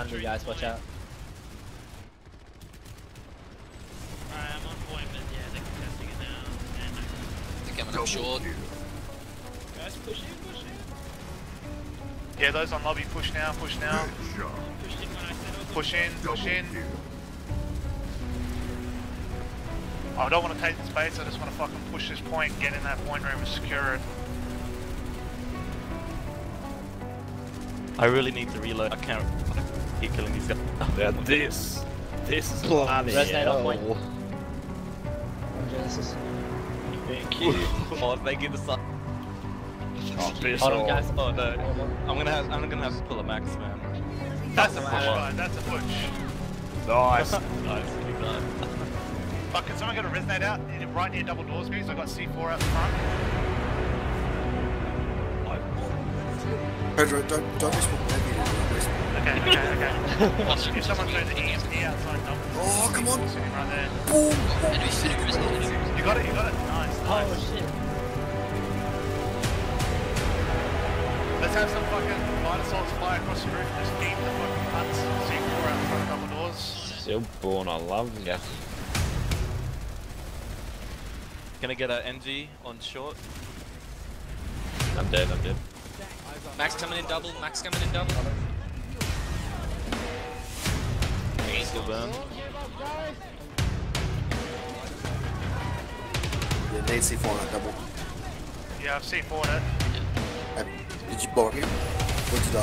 under you guys, watch out. Alright, I'm on point, but yeah, they're contesting it now. And they're coming up short. Guys, push in, push in. Yeah, those on lobby, push now, push now. Push in, push in. I don't want to take the space, I just want to fucking push this point, get in that point room and secure it. I really need to reload. I can't keep killing these guys. Yeah, this is Resonate on point. Thank you. Oh, thank you, the sun. Oh, hold on, guys. Oh no. I'm gonna have to pull a Max, man. That's a push, guys. That's a push. Nice. Nice. Fuck, can someone get a Resonate out right near Double Doors, please? I got C4 out front. Pedro, don't respawn negative, don't respawn. Okay, okay, okay. If someone throws the EMP outside double. Oh, come on! Sitting right there. Boom! Oh. You got it, you got it. Nice, nice. Oh, shit. Let's have some fucking light assaults fly across the roof and just beam the fucking cunts. C4 out in front of Double Doors. Stillborn, I love ya. Gonna get an MG on short. I'm dead, I'm dead. Max coming in double, Max coming in double. He's still burned. You need C4 on that double. Yeah, I've C4 on it. Yeah. Did you block him? Or did I?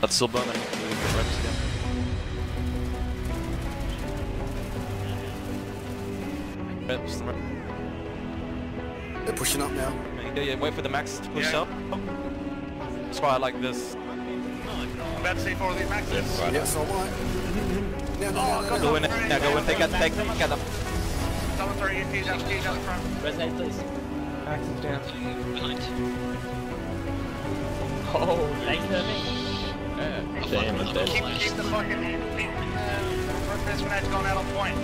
That's still burning. Reps again. They're pushing up now. Yeah, yeah, wait for the Max to push up. That's why I like this. I'm about to see four of these Maxes. Yes, right. Yes, I might. No. Go in, now go in, take them. Someone throw EMPs out, EMPs out front. Resonate, please. Max is down. Behind. Oh, thanks, Irving. Damn, it keep the fucking first one that's gone out on point.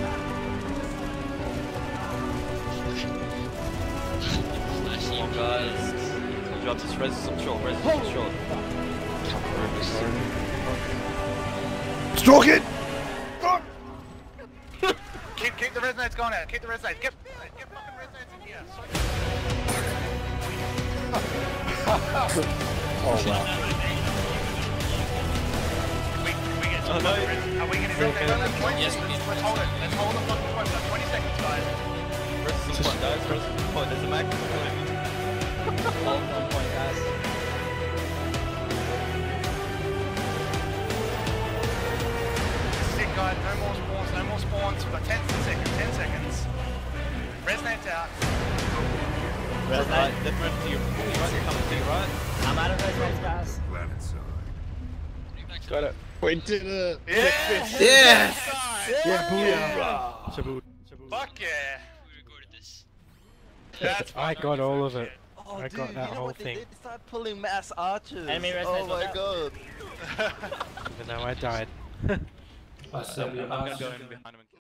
Come on, guys. Drop this res is on short, res is on short. Stroke it! Fuck! keep the resonates going out, keep the resonates. Get fucking resonates in here. Oh wow. Oh, no. Are we going to do that on that point? Yes, please. Let's hold it. Let's hold the fucking point for 20 seconds, guys. Resonate point, guys. Resonate point. There's a Max. Hold the point, guys. Sick, guys. No more spawns. No more spawns. We've got 10 seconds. 10 seconds. Resonate's out. Resonate. They're ready to you. You're coming to you, right? I'm out of Resonate, guys. Got it. We did it! Yeah! Yeah! Yeah, booyah! Shabu. Fuck yeah! We recorded this. I got all of it. Oh, I got that whole thing. They started pulling mass archers. Oh my god. Even though I died. I'm gonna go in behind him.